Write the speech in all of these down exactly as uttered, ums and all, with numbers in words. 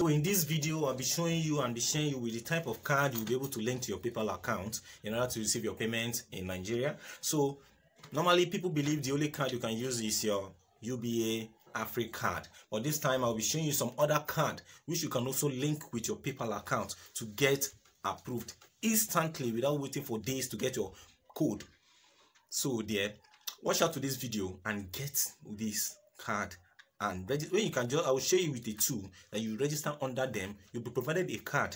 So in this video, I'll be showing you and be sharing you with the type of card you'll be able to link to your PayPal account in order to receive your payment in Nigeria. So normally people believe the only card you can use is your U B A Africa card, but this time I'll be showing you some other card which you can also link with your PayPal account to get approved instantly without waiting for days to get your code. So there, watch out to this video and get this card and register. When you can just, I will show you with the tool that you register under them. You'll be provided a card,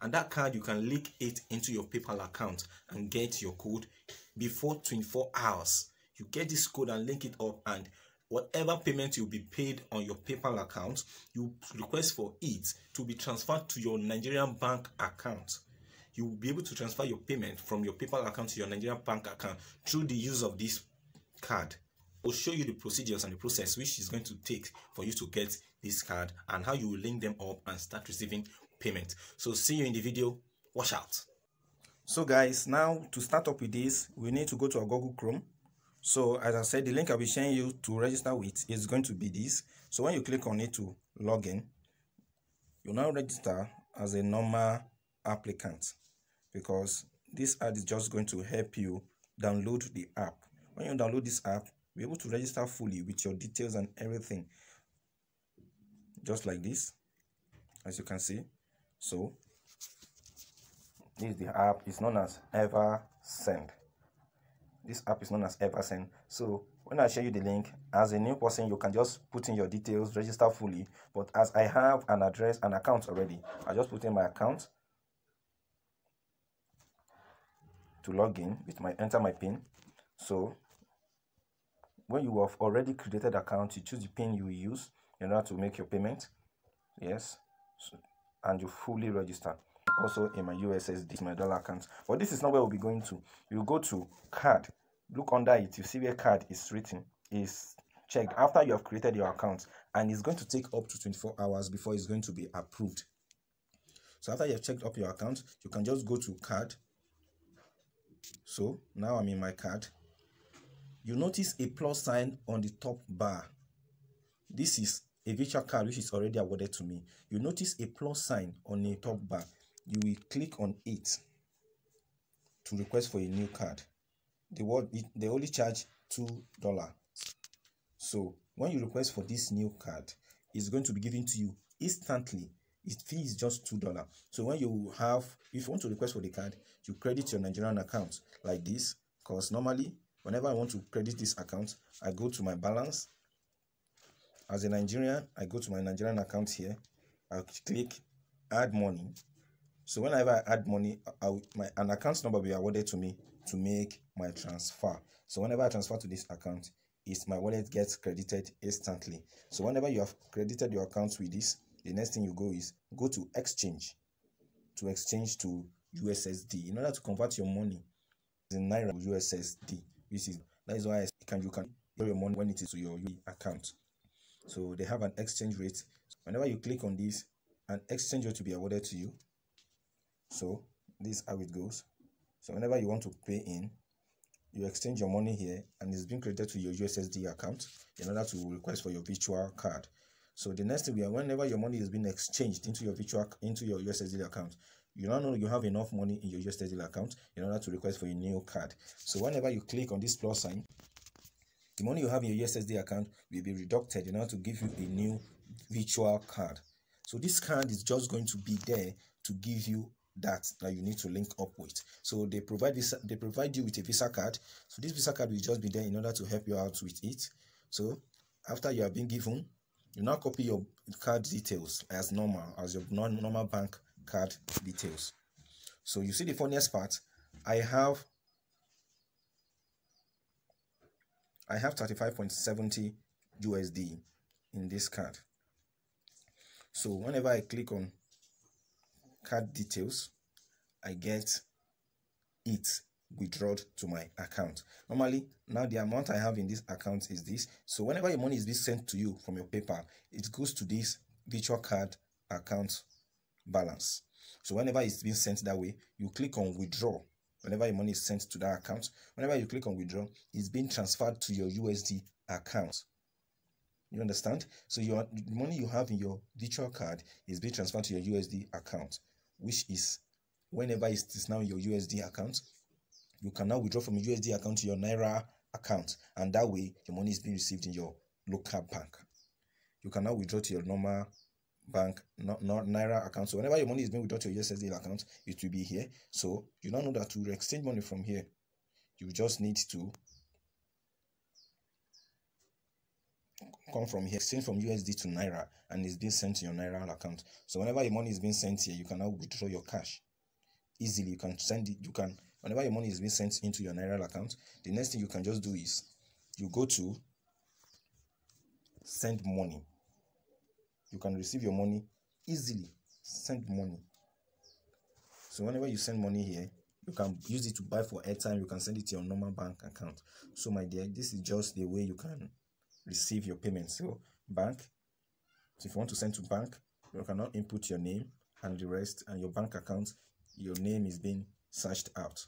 and that card you can link it into your PayPal account and get your code before twenty-four hours. You get this code and link it up, and whatever payment you'll be paid on your PayPal account, you request for it to be transferred to your Nigerian bank account. You will be able to transfer your payment from your PayPal account to your Nigerian bank account through the use of this card. I'll show you the procedures and the process which is going to take for you to get this card and how you will link them up and start receiving payment. So see you in the video. Watch out. So guys, now to start up with this, we need to go to our Google Chrome. So as I said, the link I'll be sharing you to register with is going to be this. So when you click on it to log in, you now register as a normal applicant, because this ad is just going to help you download the app. When you download this app, you'll be able to register fully with your details and everything, just like this, as you can see. So this is the app. It's known as EverSend. This app is known as EverSend. So when I share you the link, as a new person, you can just put in your details, register fully. But as I have an address and account already, I just put in my account to log in with my enter my pin. So when you have already created account, you choose the pin you use in order to make your payment. Yes, so, and you fully register. Also in my U S S D, my dollar account. But this is not where we'll be going to. You go to card, look under it, you see where card is written, is checked after you have created your account, and it's going to take up to twenty-four hours before it's going to be approved. So after you have checked up your account, you can just go to card. So now I'm in my card. You notice a plus sign on the top bar. This is a virtual card which is already awarded to me. You notice a plus sign on the top bar. You will click on it to request for a new card. They, will, they only charge two dollars. So when you request for this new card, it's going to be given to you instantly. Its fee is just two dollars. So when you have, if you want to request for the card, you credit your Nigerian account like this. Because normally, whenever I want to credit this account, I go to my balance. As a Nigerian, I go to my Nigerian account here. I click add money. So whenever I add money, I, my, an account number will be awarded to me to make my transfer. So whenever I transfer to this account, it's my wallet gets credited instantly. So whenever you have credited your account with this, the next thing you go is go to exchange, to exchange to U S S D in order to convert your money in Naira to U S S D. This is, that is why you can you can pay your money when it is to your account. So they have an exchange rate. Whenever you click on this, an exchange rate will be awarded to you. So this is how it goes. So whenever you want to pay in, you exchange your money here, and it's being credited to your U S S D account in order to request for your virtual card. So the next thing we are, whenever your money is being exchanged into your virtual into your U S S D account, you now know you have enough money in your U S S D account in order to request for a new card. So whenever you click on this plus sign, the money you have in your U S S D account will be reducted in order to give you a new virtual card. So this card is just going to be there to give you that that you need to link up with. So they provide this, they provide you with a Visa card. So this Visa card will just be there in order to help you out with it. So after you have been given, you now copy your card details as normal, as your non-normal bank card details. So you see the funniest part, I have I have thirty-five point seven zero U S D in this card. So whenever I click on card details, I get it withdrawn to my account. Normally, now the amount I have in this account is this. So whenever your money is being sent to you from your PayPal, it goes to this virtual card account balance. So whenever it's being sent that way, you click on withdraw. Whenever your money is sent to that account, whenever you click on withdraw, it's being transferred to your U S D account. You understand? So your the money you have in your virtual card is being transferred to your U S D account, which is whenever it is now in your U S D account, you can now withdraw from your U S D account to your Naira account, and that way your money is being received in your local bank. You can now withdraw to your normal bank, not, not Naira account. So whenever your money is being withdrawn to your U S S D account, it will be here. So you now know that to exchange money from here, you just need to come from here, exchange from U S D to Naira, and it's being sent to your Naira account. So whenever your money is being sent here, you can now withdraw your cash easily. You can send it, you can, whenever your money is being sent into your Naira account, the next thing you can just do is you go to send money. You can receive your money easily. Send money. So whenever you send money here, you can use it to buy for airtime. You can send it to your normal bank account. So my dear, this is just the way you can receive your payments. So bank, if you want to send to bank, you cannot input your name and the rest, and your bank account, your name is being searched out.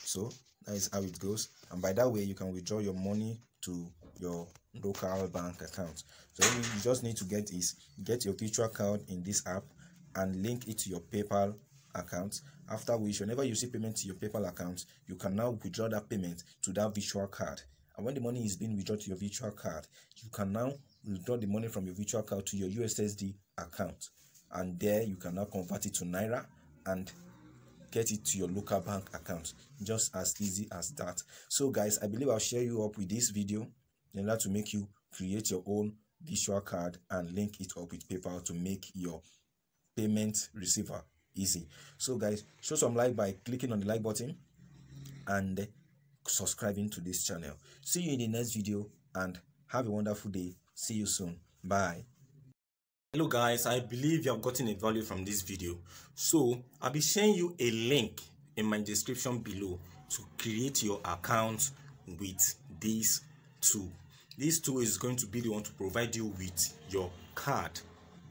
So that is how it goes, and by that way you can withdraw your money to your local bank account. So all you just need to get is get your virtual card in this app and link it to your PayPal account, after which whenever you see payment to your PayPal account, you can now withdraw that payment to that virtual card. And when the money is being withdrawn to your virtual card, you can now withdraw the money from your virtual card to your U S S D account, and there you can now convert it to Naira and get it to your local bank account. Just as easy as that. So guys, I believe I'll share you up with this video in order to make you create your own virtual card and link it up with PayPal to make your payment receiver easy. So guys, show some like by clicking on the like button and subscribing to this channel. See you in the next video and have a wonderful day. See you soon. Bye. Hello guys, I believe you have gotten a value from this video. So I'll be sharing you a link in my description below to create your account with this tool. This tool is going to be the one to provide you with your card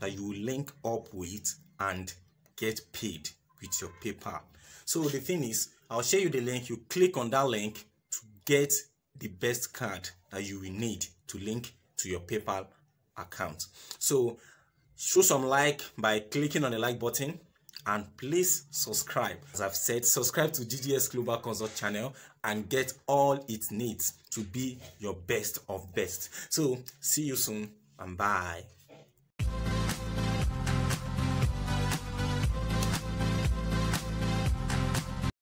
that you will link up with and get paid with your PayPal. So the thing is, I'll share you the link. You click on that link to get the best card that you will need to link to your PayPal account. So show some like by clicking on the like button, and please subscribe. As I've said, subscribe to G G S Global Consult channel and get all it needs to be your best of best. So see you soon and bye.